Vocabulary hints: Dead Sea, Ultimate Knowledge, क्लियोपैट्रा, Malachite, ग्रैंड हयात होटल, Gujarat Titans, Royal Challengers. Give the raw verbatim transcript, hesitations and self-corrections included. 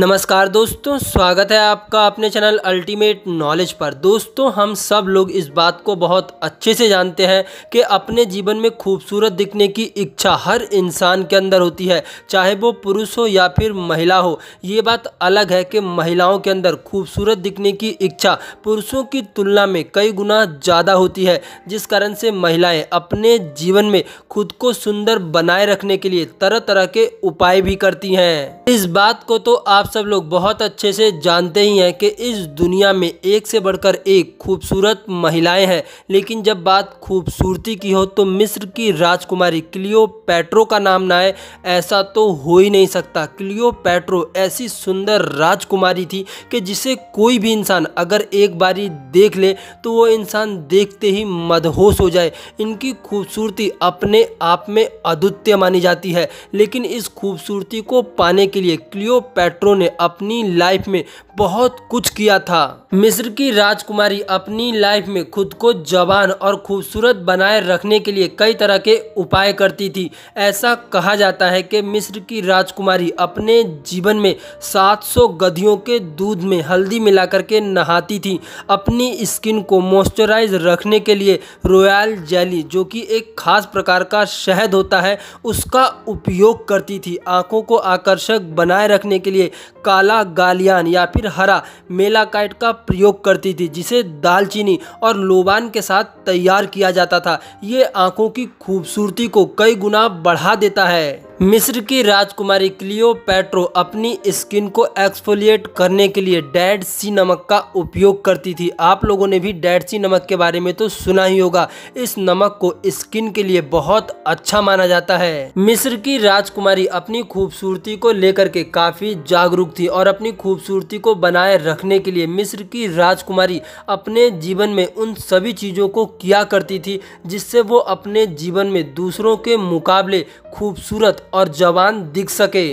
नमस्कार दोस्तों, स्वागत है आपका अपने चैनल अल्टीमेट नॉलेज पर। दोस्तों, हम सब लोग इस बात को बहुत अच्छे से जानते हैं कि अपने जीवन में खूबसूरत दिखने की इच्छा हर इंसान के अंदर होती है, चाहे वो पुरुष हो या फिर महिला हो। ये बात अलग है कि महिलाओं के अंदर खूबसूरत दिखने की इच्छा पुरुषों की तुलना में कई गुना ज़्यादा होती है, जिस कारण से महिलाएँ अपने जीवन में खुद को सुंदर बनाए रखने के लिए तरह तरह के उपाय भी करती हैं। इस बात को तो आप सब लोग बहुत अच्छे से जानते ही हैं कि इस दुनिया में एक से बढ़कर एक खूबसूरत महिलाएं हैं, लेकिन जब बात खूबसूरती की हो तो मिस्र की राजकुमारी क्लियोपैट्रा का नाम ना आए, ऐसा तो हो ही नहीं सकता। क्लियोपैट्रा ऐसी सुंदर राजकुमारी थी कि जिसे कोई भी इंसान अगर एक बारी देख ले तो वो इंसान देखते ही मदहोश हो जाए। इनकी खूबसूरती अपने आप में अद्वितीय मानी जाती है, लेकिन इस खूबसूरती को पाने के लिए क्लियोपैट्रा ने अपनी लाइफ में बहुत कुछ किया था। मिस्र की राजकुमारी अपनी लाइफ में खुद को जवान और खूबसूरत बनाए रखने के लिए कई तरह के उपाय करती थी। ऐसा कहा जाता है कि मिस्र की राजकुमारी अपने जीवन में सात सौ गधियों के दूध में हल्दी मिलाकर के नहाती थी। अपनी स्किन को मॉइस्चराइज रखने के लिए रॉयल जेली, जो कि एक खास प्रकार का शहद होता है, उसका उपयोग करती थी। आंखों को आकर्षक बनाए रखने के लिए काला गालियान या फिर हरा मेलाकाइट का प्रयोग करती थी, जिसे दालचीनी और लोबान के साथ तैयार किया जाता था। ये आंखों की खूबसूरती को कई गुना बढ़ा देता है। मिस्र की राजकुमारी क्लियोपैट्रा अपनी स्किन को एक्सफोलिएट करने के लिए डेड सी नमक का उपयोग करती थी। आप लोगों ने भी डेड सी नमक के बारे में तो सुना ही होगा। इस नमक को स्किन के लिए बहुत अच्छा माना जाता है। मिस्र की राजकुमारी अपनी खूबसूरती को लेकर के काफ़ी जागरूक थी और अपनी खूबसूरती को बनाए रखने के लिए मिस्र की राजकुमारी अपने जीवन में उन सभी चीज़ों को किया करती थी जिससे वो अपने जीवन में दूसरों के मुकाबले खूबसूरत और जवान दिख सके।